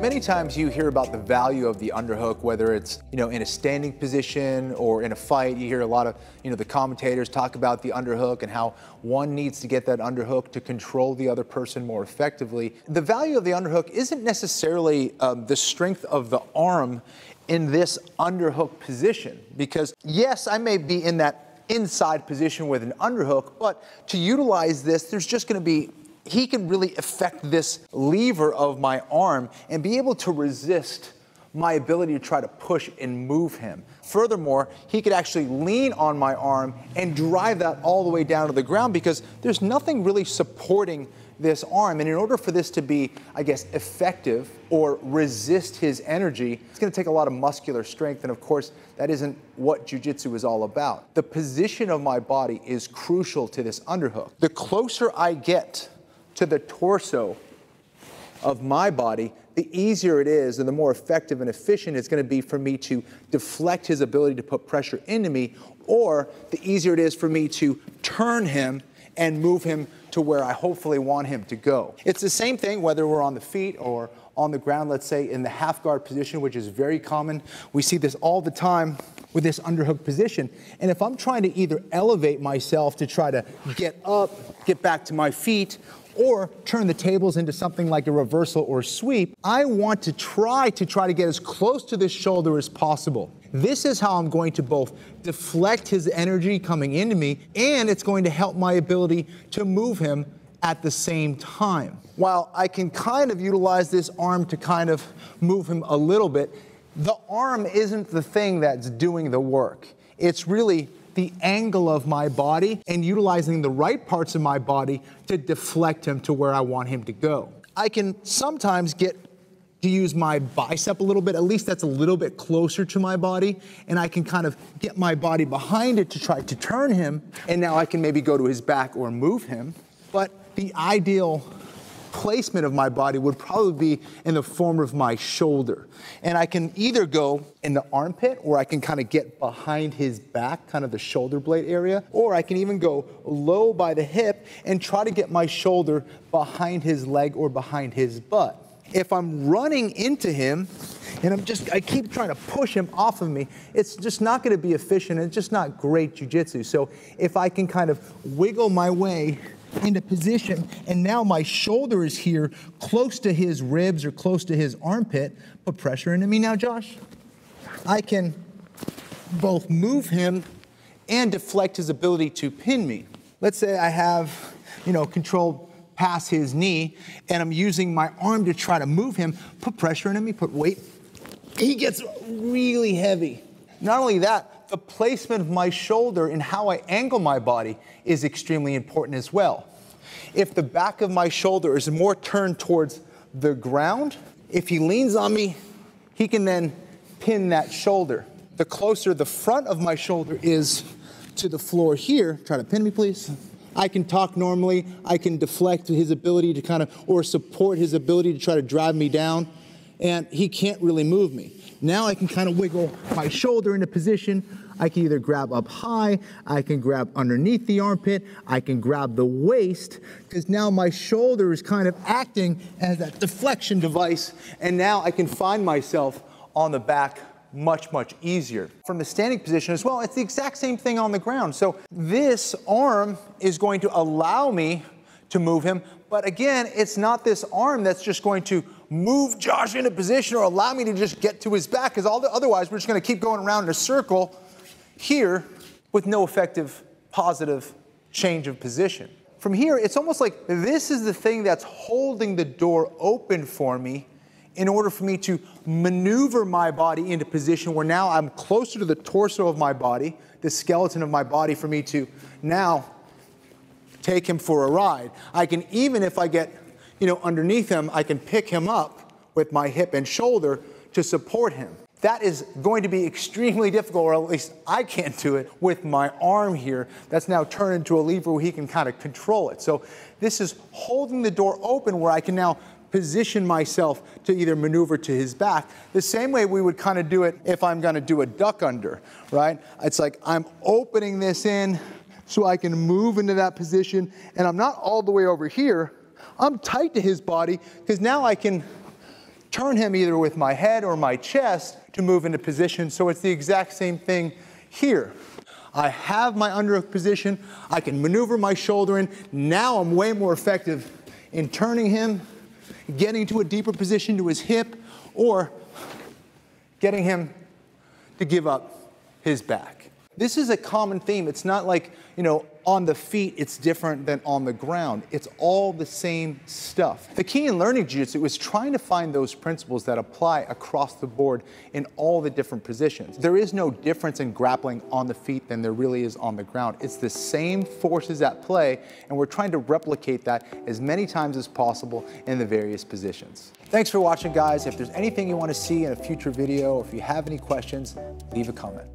Many times you hear about the value of the underhook, whether it's, in a standing position or in a fight. You hear a lot of, the commentators talk about the underhook and how one needs to get that underhook to control the other person more effectively. The value of the underhook isn't necessarily the strength of the arm in this underhook position, because yes, I may be in that inside position with an underhook, but to utilize this, there's just going to be he can really affect this lever of my arm and be able to resist my ability to try to push and move him. Furthermore, he could actually lean on my arm and drive that all the way down to the ground, because there's nothing really supporting this arm. And in order for this to be, effective or resist his energy, it's going to take a lot of muscular strength. And of course, that isn't what jiu-jitsu is all about. The position of my body is crucial to this underhook. The closer I get to the torso of my body, the easier it is and the more effective and efficient it's going to be for me to deflect his ability to put pressure into me, or the easier it is for me to turn him and move him to where I hopefully want him to go. It's the same thing whether we're on the feet or on the ground, let's say in the half guard position, which is very common. We see this all the time with this underhook position. And if I'm trying to either elevate myself to try to get up, get back to my feet, or turn the tables into something like a reversal or sweep, I want to try to get as close to this shoulder as possible. This is how I'm going to both deflect his energy coming into me, and it's going to help my ability to move him at the same time. While I can kind of utilize this arm to kind of move him a little bit, the arm isn't the thing that's doing the work. It's really the angle of my body and utilizing the right parts of my body to deflect him to where I want him to go. I can sometimes get to use my bicep a little bit, at least that's a little bit closer to my body, and I can kind of get my body behind it to try to turn him, and now I can maybe go to his back or move him. But the ideal placement of my body would probably be in the form of my shoulder. And I can either go in the armpit, or I can kind of get behind his back, kind of the shoulder blade area, or I can even go low by the hip and try to get my shoulder behind his leg or behind his butt. If I'm running into him and I keep trying to push him off of me, it's just not going to be efficient, and it's just not great jiu-jitsu. So if I can kind of wiggle my way into position, and now my shoulder is here close to his ribs or close to his armpit, put pressure into me now, Josh. I can both move him and deflect his ability to pin me. Let's say I have, controlled past his knee, and I'm using my arm to try to move him, put pressure into me, put weight. He gets really heavy. Not only that, the placement of my shoulder and how I angle my body is extremely important as well. If the back of my shoulder is more turned towards the ground, if he leans on me, he can then pin that shoulder. The closer the front of my shoulder is to the floor here, try to pin me, please. I can talk normally. I can deflect his ability to or support his ability to try to drive me down, and he can't really move me. Now I can kind of wiggle my shoulder into position. I can either grab up high, I can grab underneath the armpit, I can grab the waist, because now my shoulder is kind of acting as that deflection device, and now I can find myself on the back much, much easier. From the standing position as well, it's the exact same thing on the ground. So this arm is going to allow me to move him, but again, it's not this arm that's just going to move Josh into position or allow me to just get to his back, because otherwise we're just going to keep going around in a circle here with no effective positive change of position. From here, it's almost like this is the thing that's holding the door open for me in order for me to maneuver my body into position where now I'm closer to the torso of my body, the skeleton of my body, for me to now take him for a ride. I can, even if I get underneath him, I can pick him up with my hip and shoulder to support him. That is going to be extremely difficult, or at least I can't do it with my arm here. That's now turned into a lever where he can kind of control it. So this is holding the door open where I can now position myself to either maneuver to his back, the same way we would kind of do it if I'm going to do a duck under, right? It's like I'm opening this in so I can move into that position, and I'm not all the way over here. I'm tight to his body, because now I can turn him either with my head or my chest to move into position. So it's the exact same thing here. I have my underhook position. I can maneuver my shoulder in. Now I'm way more effective in turning him, getting to a deeper position to his hip, or getting him to give up his back. This is a common theme. It's not like, you know, on the feet it's different than on the ground. It's all the same stuff. The key in learning jiu-jitsu is trying to find those principles that apply across the board in all the different positions. There is no difference in grappling on the feet than there really is on the ground. It's the same forces at play, and we're trying to replicate that as many times as possible in the various positions. Thanks for watching, guys. If there's anything you want to see in a future video, or if you have any questions, leave a comment.